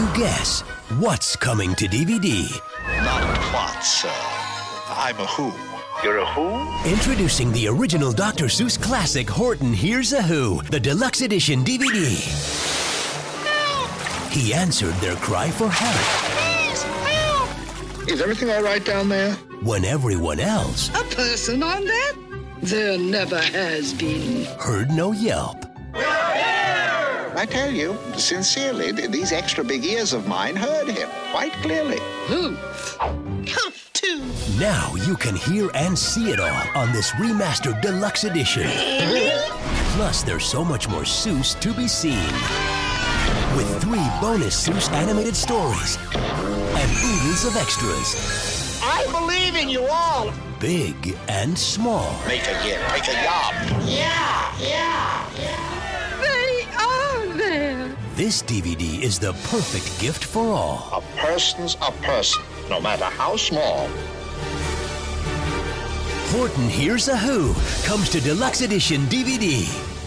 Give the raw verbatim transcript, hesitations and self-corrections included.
you guess what's coming to D V D? Not what, sir. I'm a who. You're a who? Introducing the original Doctor Seuss classic, Horton Hears a Who, the deluxe edition D V D. Help! He answered their cry for help. Please, help! Is everything all right down there? When everyone else... A person on that? There never has been. Heard no yelp. I tell you, sincerely, these extra big ears of mine heard him quite clearly. Humph. Humph, too. Now you can hear and see it all on this remastered deluxe edition. Plus, there's so much more Seuss to be seen, with three bonus Seuss animated stories and oodles of extras. I believe in you all. Big and small. Make a yip, make a yop. Yeah, yeah, yeah. This D V D is the perfect gift for all. A person's a person, no matter how small. Horton Hears a Who comes to deluxe edition D V D.